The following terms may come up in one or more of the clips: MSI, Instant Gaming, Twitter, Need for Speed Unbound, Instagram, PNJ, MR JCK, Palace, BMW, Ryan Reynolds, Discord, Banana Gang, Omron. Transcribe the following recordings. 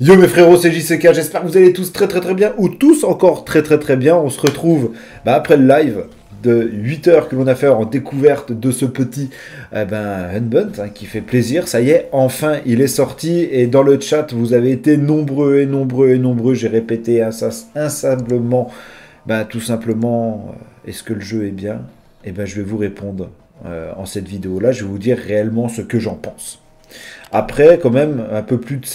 Yo mes frérots, c'est JCK, j'espère que vous allez tous très bien, ou tous encore très bien. On se retrouve après le live de 8 heures que l'on a fait en découverte de ce petit Unbound qui fait plaisir. Ça y est, enfin il est sorti, et dans le chat vous avez été nombreux. J'ai répété inlassablement, tout simplement, est-ce que le jeu est bien? Et je vais vous répondre en cette vidéo là, je vais vous dire réellement ce que j'en pense. Après quand même un peu plus de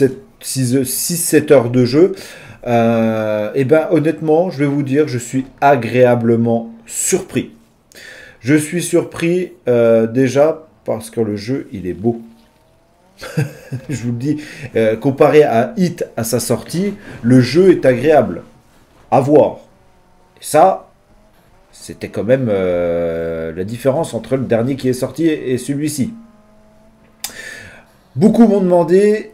6-7 heures de jeu, honnêtement, je vais vous dire, je suis agréablement surpris. Je suis surpris déjà parce que le jeu, il est beau. Je vous le dis, comparé à Hit à sa sortie, le jeu est agréable à voir. Et ça, c'était quand même la différence entre le dernier qui est sorti et celui-ci. Beaucoup m'ont demandé...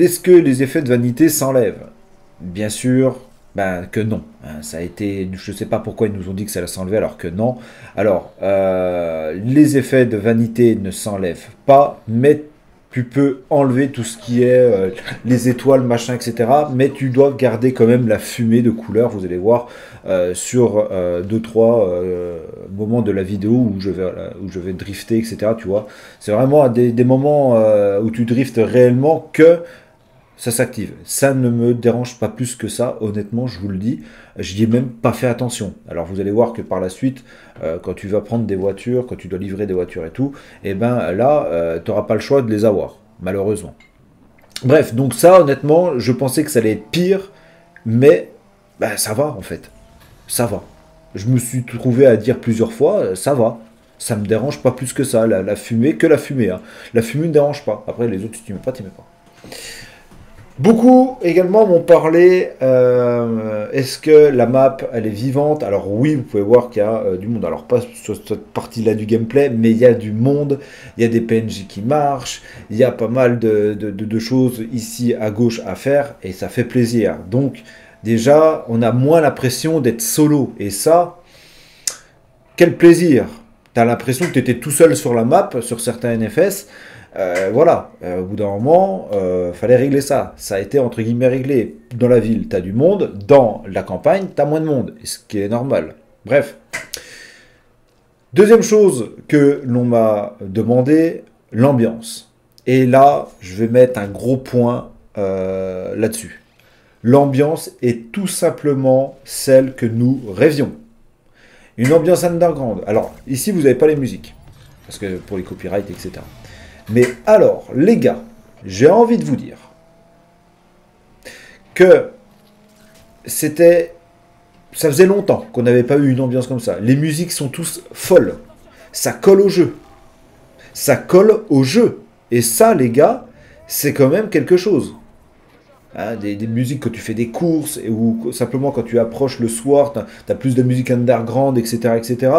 est-ce que les effets de vanité s'enlèvent? Bien sûr, que non. Ça a été, je ne sais pas pourquoi ils nous ont dit que ça s'enlevait alors que non. Alors, les effets de vanité ne s'enlèvent pas, mais tu peux enlever tout ce qui est les étoiles, machin, etc. Mais tu dois garder quand même la fumée de couleur. Vous allez voir sur 2-3 moments de la vidéo où je vais drifter, etc. Tu vois, c'est vraiment des moments où tu driftes réellement que ça s'active. Ça ne me dérange pas plus que ça, honnêtement, je vous le dis. J'y ai même pas fait attention. Alors vous allez voir que par la suite, quand tu vas prendre des voitures, quand tu dois livrer des voitures et tout, là, tu n'auras pas le choix de les avoir, malheureusement. Bref, donc ça, honnêtement, je pensais que ça allait être pire, mais ça va, en fait. Ça va. Je me suis trouvé à dire plusieurs fois, ça va. Ça me dérange pas plus que ça, la fumée, que la fumée. Hein. La fumée ne dérange pas. Après, les autres, si tu ne mets pas, tu ne mets pas. Beaucoup également m'ont parlé, est-ce que la map elle est vivante? Alors oui, vous pouvez voir qu'il y a du monde, alors pas sur cette partie là du gameplay, mais il y a du monde, il y a des PNJ qui marchent, il y a pas mal de choses ici à gauche à faire et ça fait plaisir. Donc déjà on a moins l'impression d'être solo et ça, quel plaisir! T'as l'impression que tu étais tout seul sur la map, sur certains NFS. Voilà, au bout d'un moment, fallait régler ça. Ça a été entre guillemets réglé. Dans la ville, t'as du monde. Dans la campagne, t'as moins de monde. Ce qui est normal. Bref. Deuxième chose que l'on m'a demandé, l'ambiance. Et là, je vais mettre un gros point là-dessus. L'ambiance est tout simplement celle que nous rêvions. Une ambiance underground. Alors, ici, vous n'avez pas les musiques. Parce que pour les copyrights, etc. Mais alors, les gars, j'ai envie de vous dire que c'était... ça faisait longtemps qu'on n'avait pas eu une ambiance comme ça. Les musiques sont tous folles. Ça colle au jeu. Ça colle au jeu. Et ça, les gars, c'est quand même quelque chose. Hein, des musiques quand tu fais des courses ou simplement quand tu approches le soir, t'as plus de musique underground, etc. etc.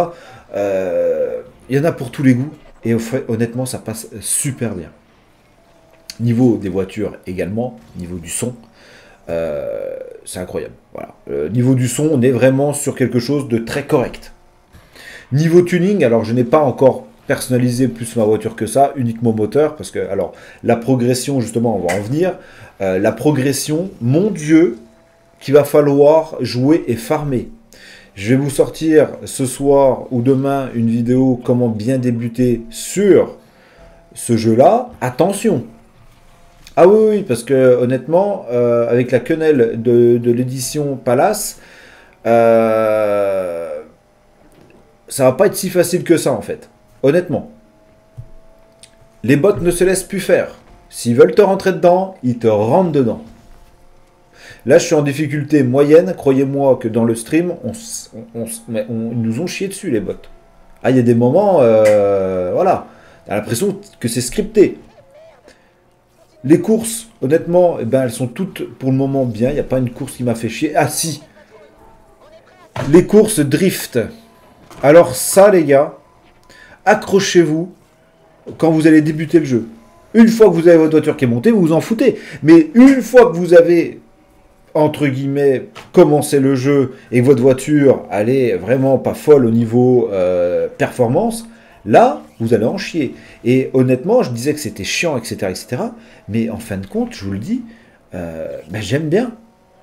Y en a pour tous les goûts. Et honnêtement, ça passe super bien. Niveau des voitures également, niveau du son, c'est incroyable. Voilà. Niveau du son, on est vraiment sur quelque chose de très correct. Niveau tuning, alors je n'ai pas encore personnalisé plus ma voiture que ça, uniquement moteur, parce que alors la progression, justement, on va en venir. La progression, mon Dieu, qu'il va falloir jouer et farmer. Je vais vous sortir ce soir ou demain une vidéo comment bien débuter sur ce jeu-là. Attention! Ah oui, oui, parce que honnêtement, avec la quenelle de l'édition Palace, ça va pas être si facile que ça en fait. Honnêtement. Les bots ne se laissent plus faire. S'ils veulent te rentrer dedans, ils te rentrent dedans. Là, je suis en difficulté moyenne. Croyez-moi que dans le stream, ils nous ont chié dessus, les bots. Ah, il y a des moments, voilà. T'as l'impression que c'est scripté. Les courses, honnêtement, elles sont toutes, pour le moment, bien. Il n'y a pas une course qui m'a fait chier. Ah, si. Les courses drift. Alors ça, les gars, accrochez-vous quand vous allez débuter le jeu. Une fois que vous avez votre voiture qui est montée, vous vous en foutez. Mais une fois que vous avez... entre guillemets, commencer le jeu et votre voiture, elle est vraiment pas folle au niveau performance, là, vous allez en chier. Et honnêtement, je disais que c'était chiant, etc., etc., mais en fin de compte, je vous le dis, ben j'aime bien.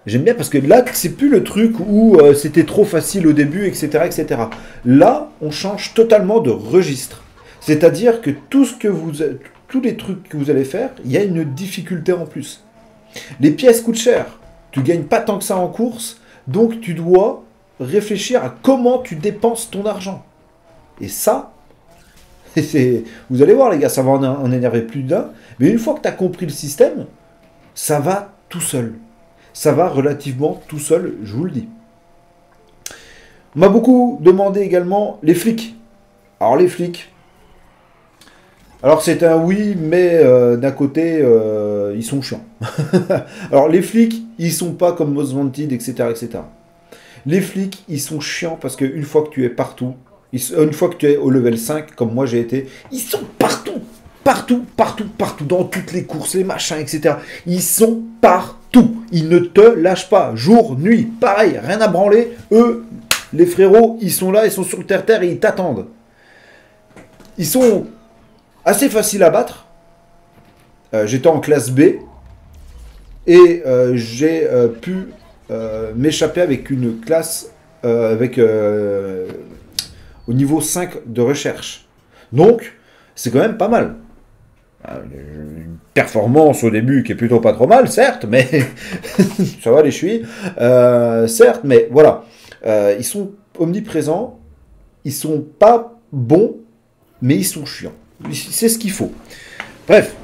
J'aime bien parce que là, c'est plus le truc où c'était trop facile au début, etc., etc. Là, on change totalement de registre. C'est-à-dire que tous les trucs que vous allez faire, il y a une difficulté en plus. Les pièces coûtent cher. Tu gagnes pas tant que ça en course, donc tu dois réfléchir à comment tu dépenses ton argent. Et ça, vous allez voir les gars, ça va en énerver plus d'un. Mais une fois que tu as compris le système, ça va tout seul. Ça va relativement tout seul, je vous le dis. On m'a beaucoup demandé également les flics. Alors les flics... Alors c'est un oui, mais d'un côté, ils sont chiants. Alors les flics, ils sont pas comme Most Wanted, etc., etc. Les flics, ils sont chiants parce qu'une fois que tu es partout, une fois que tu es au level 5, comme moi j'ai été, ils sont partout, partout, partout, partout, dans toutes les courses, les machins, etc. Ils sont partout. Ils ne te lâchent pas, jour, nuit, pareil, rien à branler. Eux, les frérots, ils sont là, ils sont sur le terre-terre et ils t'attendent. Ils sont... assez facile à battre. J'étais en classe B et j'ai pu m'échapper avec une classe au niveau 5 de recherche. Donc, c'est quand même pas mal. Une performance au début qui est plutôt pas trop mal, certes, mais ça va les chevilles. Certes, mais voilà. Ils sont omniprésents, ils sont pas bons, mais ils sont chiants. C'est ce qu'il faut. Bref,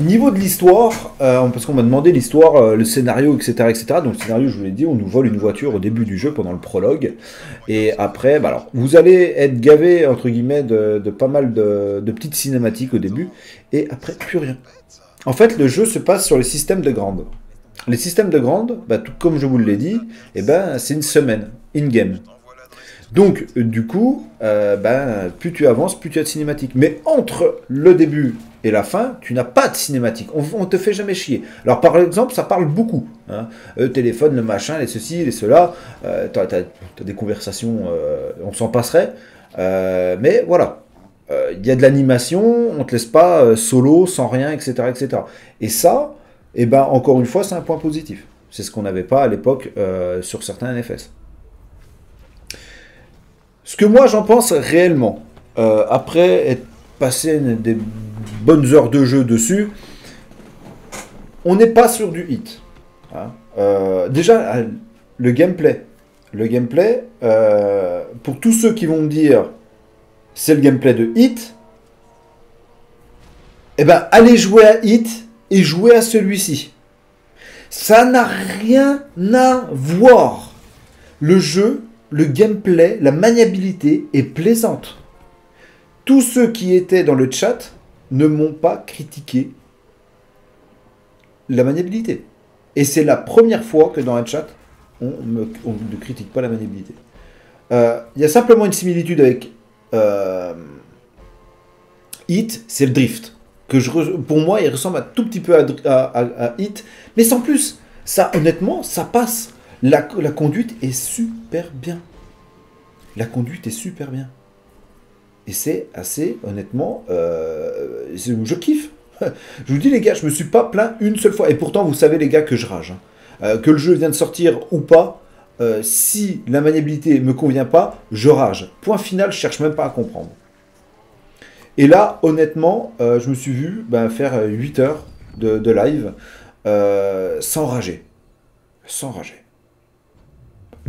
niveau de l'histoire, parce qu'on m'a demandé l'histoire, le scénario, etc., etc. Donc le scénario, je vous l'ai dit, on nous vole une voiture au début du jeu pendant le prologue. Et après, bah alors, vous allez être gavé, entre guillemets, de pas mal de petites cinématiques au début. Et après, plus rien. En fait, le jeu se passe sur les systèmes de grande. Les systèmes de grande, bah, tout comme je vous l'ai dit, eh ben, c'est une semaine, in-game. Donc, du coup, ben, plus tu avances, plus tu as de cinématiques. Mais entre le début et la fin, tu n'as pas de cinématiques. On te fait jamais chier. Alors, par exemple, ça parle beaucoup. Hein. Le téléphone, le machin, les ceci, les cela. T'as des conversations, on s'en passerait. Mais voilà. Il y a de l'animation, on ne te laisse pas solo, sans rien, etc., etc. Et ça, eh ben, encore une fois, c'est un point positif. C'est ce qu'on n'avait pas à l'époque sur certains NFS. Ce que moi j'en pense réellement, après être passé des bonnes heures de jeu dessus, on n'est pas sur du hit. Hein. Déjà, le gameplay. Le gameplay, pour tous ceux qui vont me dire c'est le gameplay de hit, eh ben allez jouer à hit et jouer à celui-ci. Ça n'a rien à voir. Le jeu... le gameplay, la maniabilité est plaisante. Tous ceux qui étaient dans le chat ne m'ont pas critiqué la maniabilité. Et c'est la première fois que dans un chat, on ne critique pas la maniabilité. Il y a simplement une similitude avec Hit, c'est le drift. Pour moi, il ressemble un tout petit peu à Hit, mais sans plus. Ça, honnêtement, ça passe. La conduite est super bien. La conduite est super bien. Et c'est assez, honnêtement, je kiffe. Je vous dis les gars, je me suis pas plaint une seule fois. Et pourtant, vous savez les gars que je rage. Hein. Que le jeu vient de sortir ou pas, si la maniabilité me convient pas, je rage. Point final, je cherche même pas à comprendre. Et là, honnêtement, je me suis vu faire 8 heures de live sans rager. Sans rager.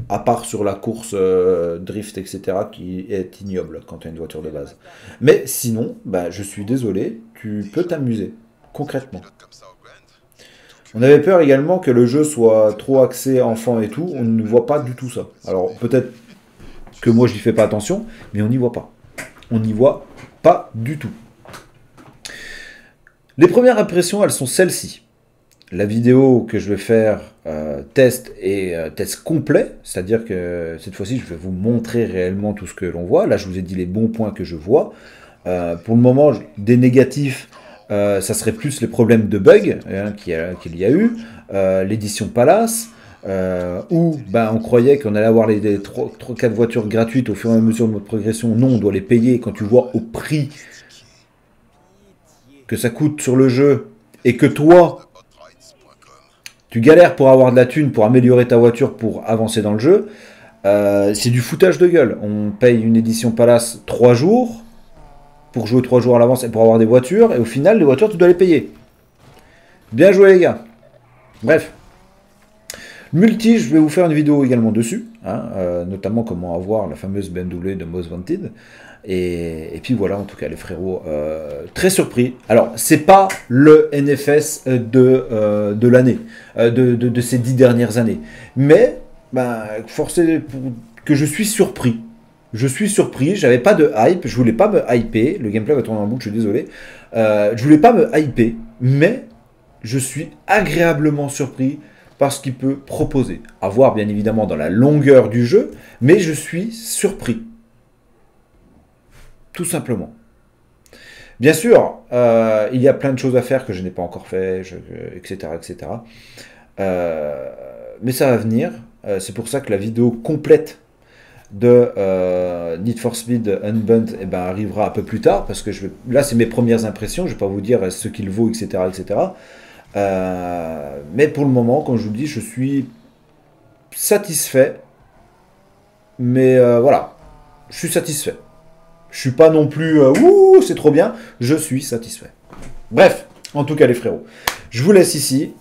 À part sur la course drift, etc., qui est ignoble quand tu as une voiture de base. Mais sinon, ben, je suis désolé, tu peux t'amuser, concrètement. On avait peur également que le jeu soit trop axé enfant et tout, on ne voit pas du tout ça. Alors peut-être que moi je n'y fais pas attention, mais on n'y voit pas. On n'y voit pas du tout. Les premières impressions, elles sont celles-ci. La vidéo que je vais faire, test et test complet, c'est-à-dire que cette fois-ci, je vais vous montrer réellement tout ce que l'on voit. Là, je vous ai dit les bons points que je vois. Pour le moment, des négatifs, ça serait plus les problèmes de bugs hein, qu'il y a eu, l'édition Palace, où ben, on croyait qu'on allait avoir les 3-4 voitures gratuites au fur et à mesure de notre progression. Non, on doit les payer quand tu vois au prix que ça coûte sur le jeu et que toi... Tu galères pour avoir de la thune, pour améliorer ta voiture, pour avancer dans le jeu. C'est du foutage de gueule. On paye une édition Palace 3 jours pour jouer 3 jours à l'avance et pour avoir des voitures. Et au final, les voitures, tu dois les payer. Bien joué, les gars. Bref. Multi, je vais vous faire une vidéo également dessus, hein, notamment comment avoir la fameuse BMW de Most Wanted. Et puis voilà, en tout cas, les frérots, très surpris. Alors, c'est pas le NFS de l'année, de ces 10 dernières années. Mais, ben, force est que je suis surpris. Je suis surpris, j'avais pas de hype, je voulais pas me hyper. Le gameplay va tourner en boucle, je suis désolé. Je voulais pas me hyper, mais je suis agréablement surpris par ce qu'il peut proposer. À voir, bien évidemment, dans la longueur du jeu, mais je suis surpris. Tout simplement. Bien sûr, il y a plein de choses à faire que je n'ai pas encore fait, etc. etc. Mais ça va venir. C'est pour ça que la vidéo complète de Need for Speed Unbound arrivera un peu plus tard, parce que là, c'est mes premières impressions. Je ne vais pas vous dire ce qu'il vaut, etc. etc. Mais pour le moment, comme je vous le dis, je suis satisfait. Mais voilà, je suis satisfait. Je suis pas non plus ouh, c'est trop bien. Je suis satisfait. Bref, en tout cas, les frérots, je vous laisse ici.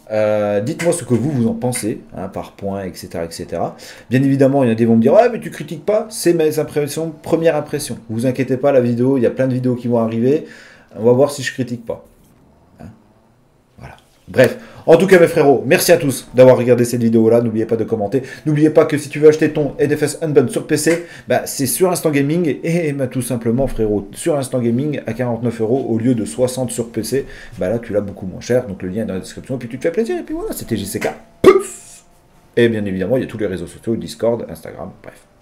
Dites-moi ce que vous en pensez, hein, par points, etc., etc. Bien évidemment, il y en a des qui vont me dire ouais, mais tu critiques pas. C'est mes impressions, première impression. Vous inquiétez pas, la vidéo, il y a plein de vidéos qui vont arriver. On va voir si je critique pas. Bref, en tout cas mes frérots, merci à tous d'avoir regardé cette vidéo-là, n'oubliez pas de commenter, n'oubliez pas que si tu veux acheter ton NFS Unbound sur PC, bah, c'est sur Instant Gaming, et bah, tout simplement frérot, sur Instant Gaming à 49 € au lieu de 60 sur PC, bah là tu l'as beaucoup moins cher, donc le lien est dans la description, et puis tu te fais plaisir, et puis voilà, c'était JCK, et bien évidemment il y a tous les réseaux sociaux, Discord, Instagram, bref.